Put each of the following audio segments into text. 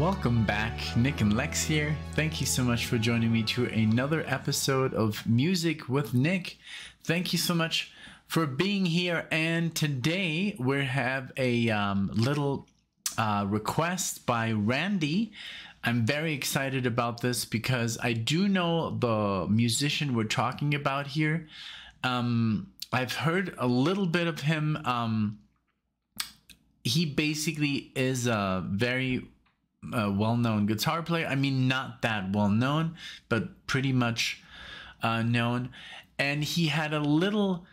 Welcome back, Nick and Lex here. Thank you so much for joining me to another episode of Music with Nick. Thank you so much for being here, and today we have a little request by Randy. I'm very excited about this because I do know the musician we're talking about here. I've heard a little bit of him. He basically is a very well-known guitar player. I mean, not that well-known, but pretty much known. And he had a little,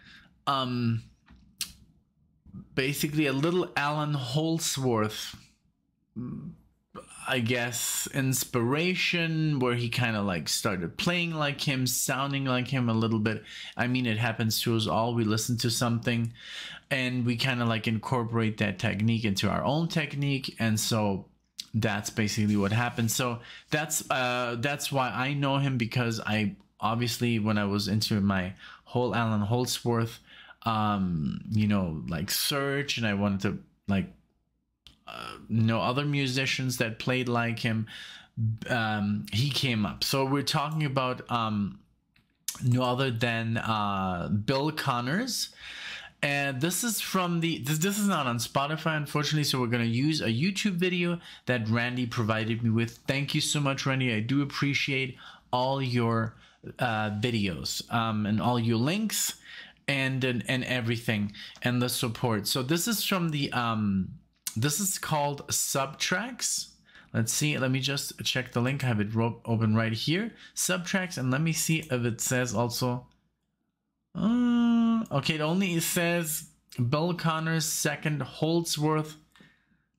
basically a little Alan Holdsworth, I guess, inspiration, where he kind of like started playing like him, sounding like him a little bit. I mean, it happens to us all. We listen to something and we kind of like incorporate that technique into our own technique. And so that's basically what happened. So that's why I know him, because I obviously, when I was into my whole Alan Holdsworth, you know, like search, and I wanted to like know other musicians that played like him, he came up. So we're talking about no other than Bill Connors. And this is from the, this is not on Spotify, unfortunately, so we're going to use a YouTube video that Randy provided me with. Thank you so much, Randy. I do appreciate all your videos and all your links and everything and the support. So this is from the, this is called Subtracks. Let's see. Let me just check the link. I have it open right here. Subtracks, and let me see if it says also. Okay, it only says Bill Connors second Holdsworth.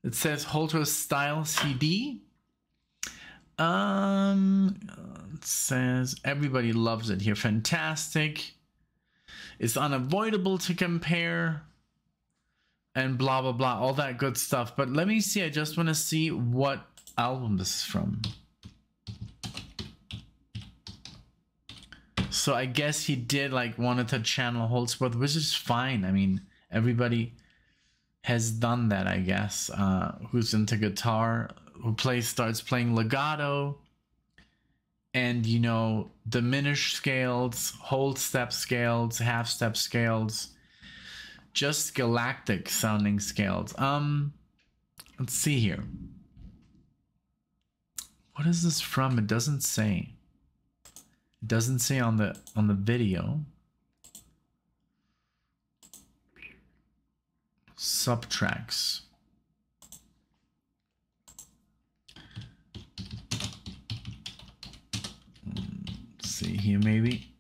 It says Holdsworth style CD. It says everybody loves it here. Fantastic. It's unavoidable to compare. And blah, blah, blah. All that good stuff. But let me see. I just want to see what album this is from. So I guess he did like wanted to channel Holdsworth, which is fine. I mean, everybody has done that, I guess. Who's into guitar, who starts playing legato, and you know, diminished scales, whole step scales, half step scales, just galactic sounding scales. Let's see here. What is this from? It doesn't say. It doesn't say on the video. Subtracks. Let's see here, maybe.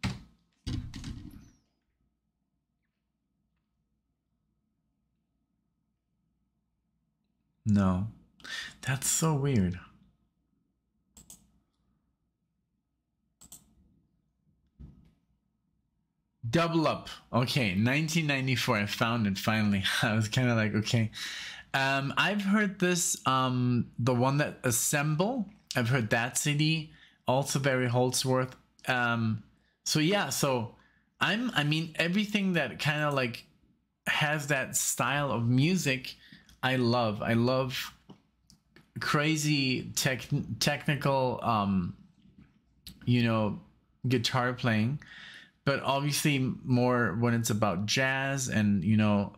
No, that's so weird. Double Up. Okay, 1994. I found it finally. I was kind of like, okay. I've heard this, the one that Assemble. I've heard that CD, also very Holdsworth. So yeah, so I mean, everything that kind of like has that style of music, I love. I love crazy technical, you know, guitar playing. But obviously more when it's about jazz and, you know,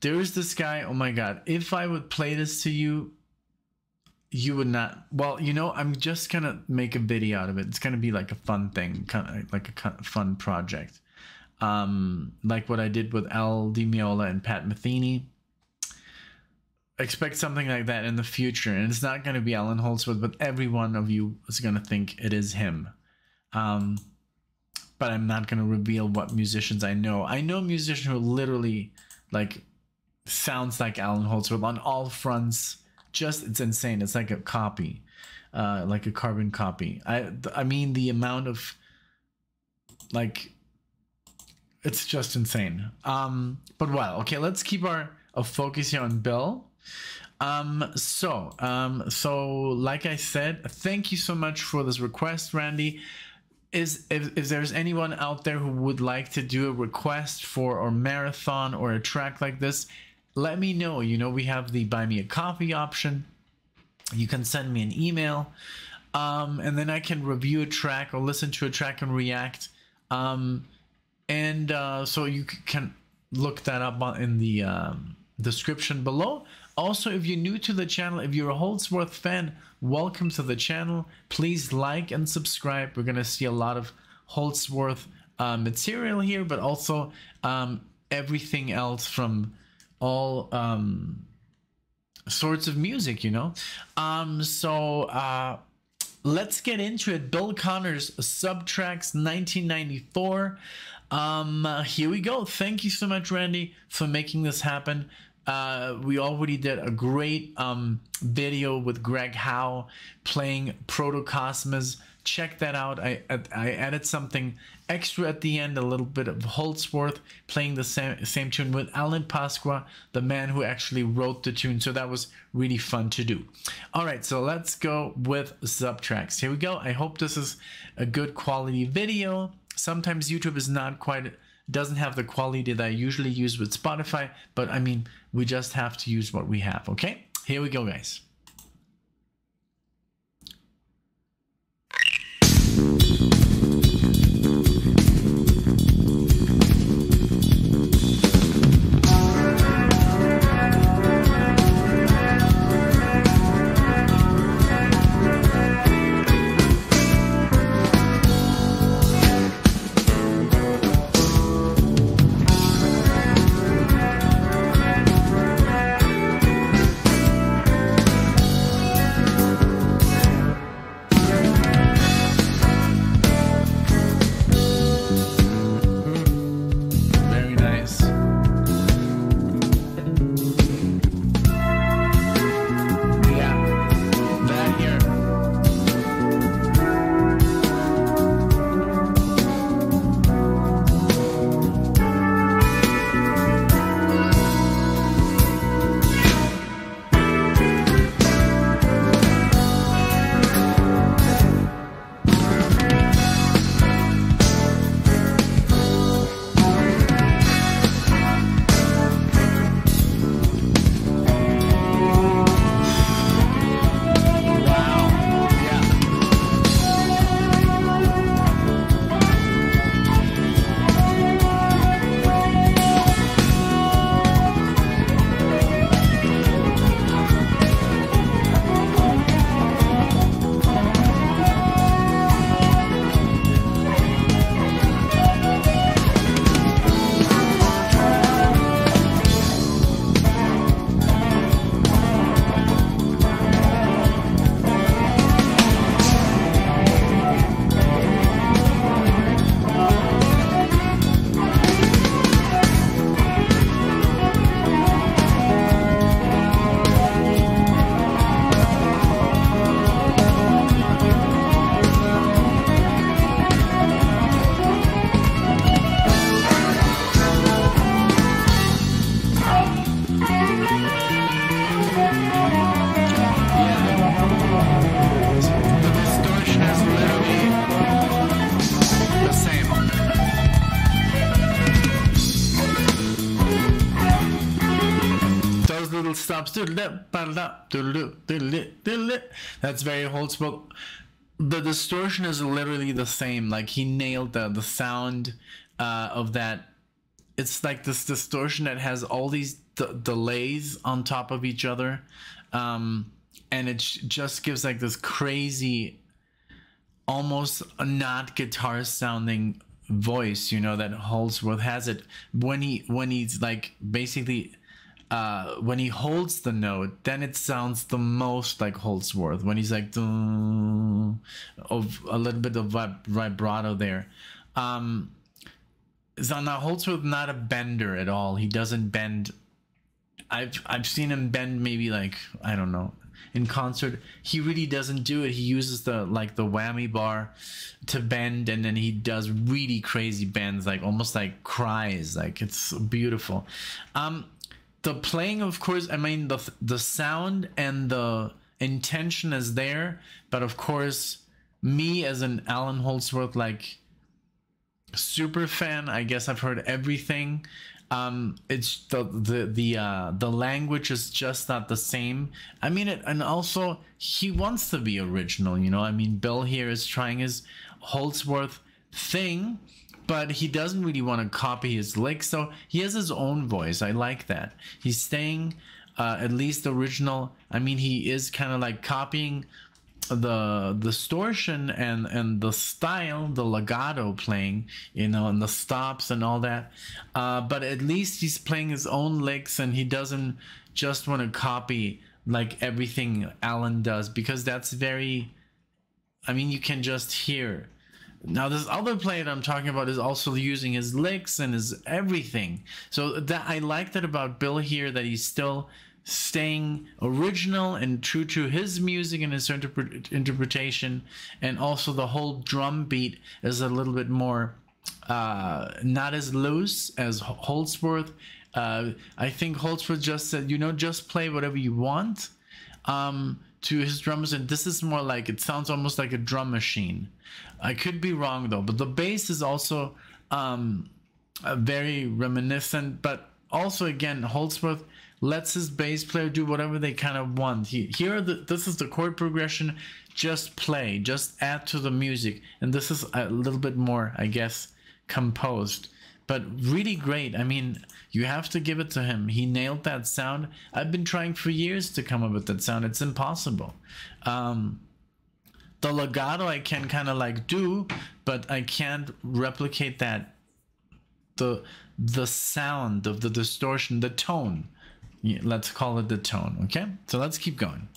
there's this guy. Oh, my God. If I would play this to you, you would not. Well, you know, I'm just going to make a video out of it. It's going to be like a fun thing, kind of like a fun project. Like what I did with Al Di Miola and Pat Metheny. Expect something like that in the future. And it's not going to be Alan Holdsworth, but every one of you is going to think it is him. But I'm not going to reveal what musicians I know. I know a musician who literally like sounds like Alan Holdsworth on all fronts. Just, it's insane. It's like a copy, like a carbon copy. I mean, the amount of like, it's just insane. But well, okay, let's keep our focus here on Bill. So like I said, thank you so much for this request, Randy. If there's anyone out there who would like to do a request for or marathon or a track like this, let me know. You know, we have the buy me a coffee option. You can send me an email, and then I can review a track or listen to a track and react. So you can look that up in the description below. Also, if you're new to the channel, if you're a Holdsworth fan, welcome to the channel. Please like and subscribe. We're going to see a lot of Holdsworth material here, but also everything else from all sorts of music, you know. Let's get into it. Bill Connors, Subtracks, 1994. Here we go. Thank you so much, Randy, for making this happen. We already did a great video with Greg Howe playing Proto Cosmos. Check that out. I added something extra at the end, a little bit of Holdsworth playing the same tune with Alan Pasqua, the man who actually wrote the tune. So that was really fun to do. All right, so let's go with Subtracks. Here we go. I hope this is a good quality video. Sometimes YouTube is not quite... doesn't have the quality that I usually use with Spotify, but I mean, we just have to use what we have, okay? Here we go, guys. That's very Holdsworth. The distortion is literally the same. Like, he nailed the sound of that. It's like this distortion that has all these delays on top of each other, and it just gives like this crazy, almost not guitar sounding voice, you know, that Holdsworth has it when he's like basically when he holds the note, then it sounds the most like Holdsworth. When he's like, of a little bit of vibrato there. So now Holdsworth, not a bender at all. He doesn't bend. I've seen him bend maybe like, I don't know, in concert. He really doesn't do it. He uses the whammy bar to bend, and then he does really crazy bends, like almost like cries. Like, it's beautiful. The playing, of course, I mean, the sound and the intention is there, but of course, me as an Alan Holdsworth, like, super fan, I guess I've heard everything. It's the language is just not the same. I mean, and also he wants to be original, you know. I mean, Bill here is trying his Holdsworth thing, but he doesn't really want to copy his lick, so he has his own voice. I like that. He's staying at least original. I mean, he is kind of like copying the distortion and the style, the legato playing, you know, and the stops and all that, but at least he's playing his own licks and he doesn't just want to copy like everything Alan does, because that's very, I mean, you can just hear. Now this other player that I'm talking about is also using his licks and his everything, so that I like that about Bill here, that he's still staying original and true to his music and his interpretation, and also the whole drum beat is a little bit more not as loose as Holdsworth. I think Holdsworth just said, you know, just play whatever you want to his drums, and this is more like, it sounds almost like a drum machine. I could be wrong though, but the bass is also very reminiscent, but also again Holdsworth lets his bass player do whatever they kind of want. This is the chord progression. Just play. Just add to the music. And this is a little bit more, I guess, composed. But really great. I mean, you have to give it to him. He nailed that sound. I've been trying for years to come up with that sound. It's impossible. The legato I can kind of like do, but I can't replicate that. The sound of the distortion, the tone. Yeah, let's call it the tone, okay? So let's keep going.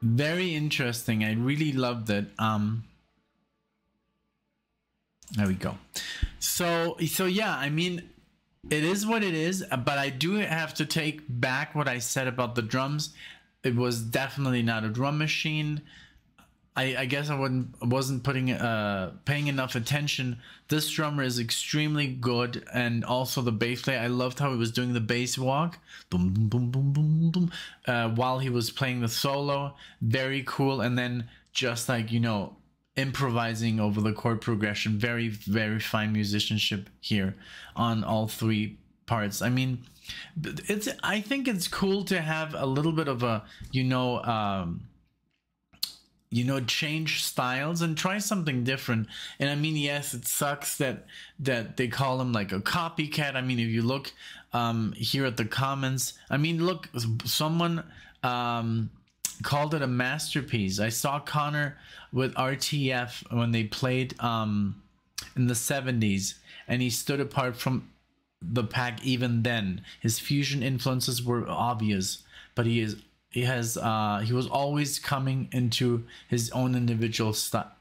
Very interesting. I really loved it. There we go. So yeah, I mean, it is what it is, but I do have to take back what I said about the drums. It was definitely not a drum machine. I guess I wasn't paying enough attention. This drummer is extremely good, and also the bass player. I loved how he was doing the bass walk, boom, boom, boom, boom, boom, boom, while he was playing the solo. Very cool. And then just like, you know, improvising over the chord progression. Very, very fine musicianship here on all three parts. I mean, it's, I think it's cool to have a little bit of a, you know, change styles and try something different. And I mean, yes, it sucks that they call him like a copycat. I mean, if you look here at the comments, I mean, look, someone called it a masterpiece. I saw Connor with RTF when they played in the 70s, and he stood apart from the pack even then. His fusion influences were obvious, but he is he was always coming into his own individual style.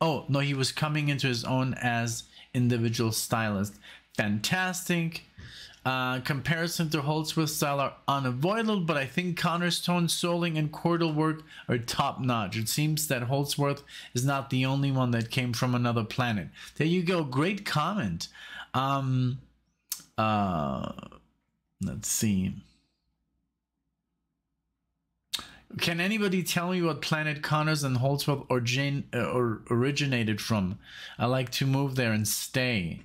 Oh no, he was coming into his own as individual stylist. Fantastic. Comparison to Holdsworth's style are unavoidable, but I think Connor's tone, soling, and chordal work are top-notch. It seems that Holdsworth is not the only one that came from another planet. There you go. Great comment. Let's see. Can anybody tell me what planet Connors and Holdsworth originated from? I like to move there and stay.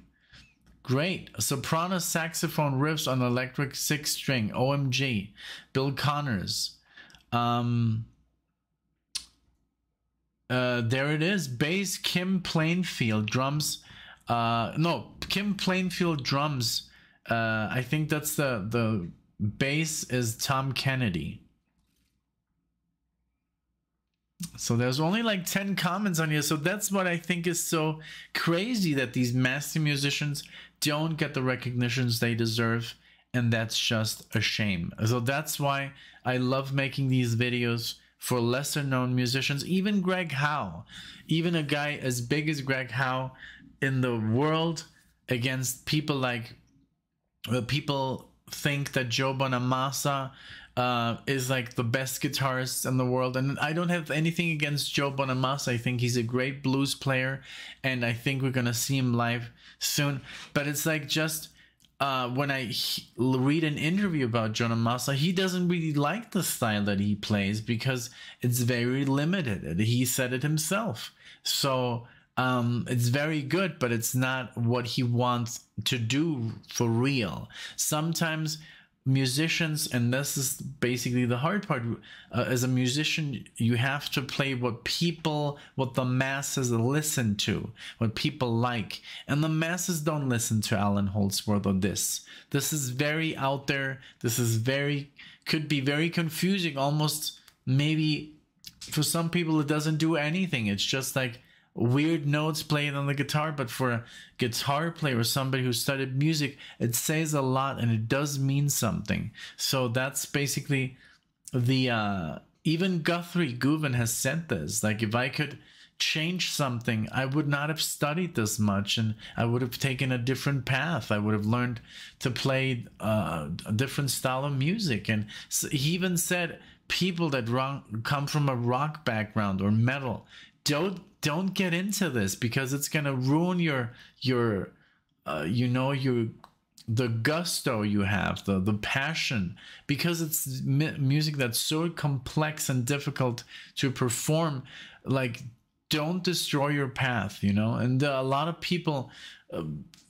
Great. Soprano saxophone riffs on electric six string. OMG. Bill Connors. There it is. Bass, Kim Plainfield. Drums. No, Kim Plainfield drums. I think that's the bass is Tom Kennedy. So there's only like 10 comments on here. So that's what I think is so crazy, that these master musicians don't get the recognitions they deserve. And that's just a shame. So that's why I love making these videos for lesser known musicians, even Greg Howe, even a guy as big as Greg Howe in the world, against people like, people think that Joe Bonamassa is like the best guitarist in the world, and I don't have anything against Joe Bonamassa. I think he's a great blues player, and I think we're gonna see him live soon. But it's like, just when I read an interview about Joe Bonamassa, he doesn't really like the style that he plays because it's very limited. He said it himself. So it's very good, but it's not what he wants to do for real. Sometimes musicians, and this is basically the hard part, as a musician you have to play what people, what the masses listen to, what people like, and the masses don't listen to Alan Holdsworth on this. This is very out there. This is very, could be very confusing, almost maybe for some people it doesn't do anything. It's just like weird notes played on the guitar, but for a guitar player or somebody who studied music, it says a lot and it does mean something. So that's basically the even Guthrie Govan has said this, like, if I could change something, I would not have studied this much and I would have taken a different path. I would have learned to play a different style of music. And so he even said people that come from a rock background or metal, don't get into this because it's gonna ruin your you know, the gusto you have, the passion, because it's music that's so complex and difficult to perform. Like, don't destroy your path, you know. And a lot of people,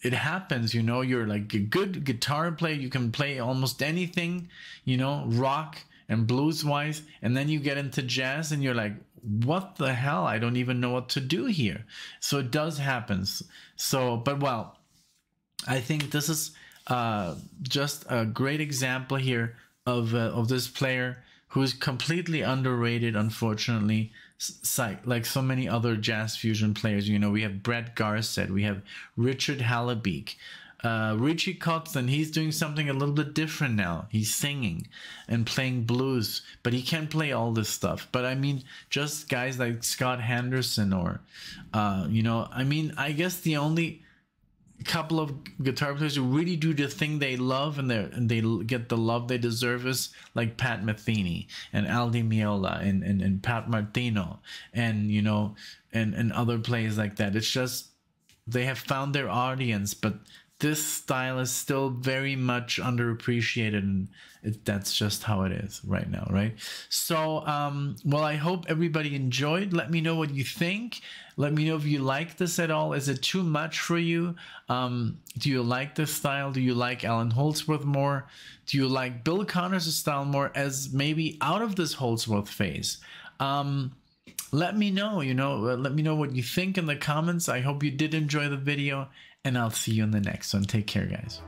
it happens, you know, you're like a good guitar player, you can play almost anything, you know, rock and blues wise, and then you get into jazz and you're like, what the hell? I don't even know what to do here. So it does happen. So, but well, I think this is just a great example here of this player who is completely underrated, unfortunately, like so many other jazz fusion players. You know, we have Brett Garstedt, we have Richard Halabeek, Richie Kotzen. He's doing something a little bit different now. He's singing and playing blues, but he can't play all this stuff. But I mean, just guys like Scott Henderson, or you know, I mean, I guess the only couple of guitar players who really do the thing they love and they get the love they deserve is like Pat Metheny and Al Di Miola and Pat Martino, and you know, and other players like that. It's just they have found their audience, but this style is still very much underappreciated, and that's just how it is right now, right? So, well, I hope everybody enjoyed. Let me know what you think. Let me know if you like this at all. Is it too much for you? Do you like this style? Do you like Alan Holdsworth more? Do you like Bill Connors' style more as maybe out of this Holdsworth phase? Let me know, you know, let me know what you think in the comments. I hope you did enjoy the video, and I'll see you in the next one. Take care, guys.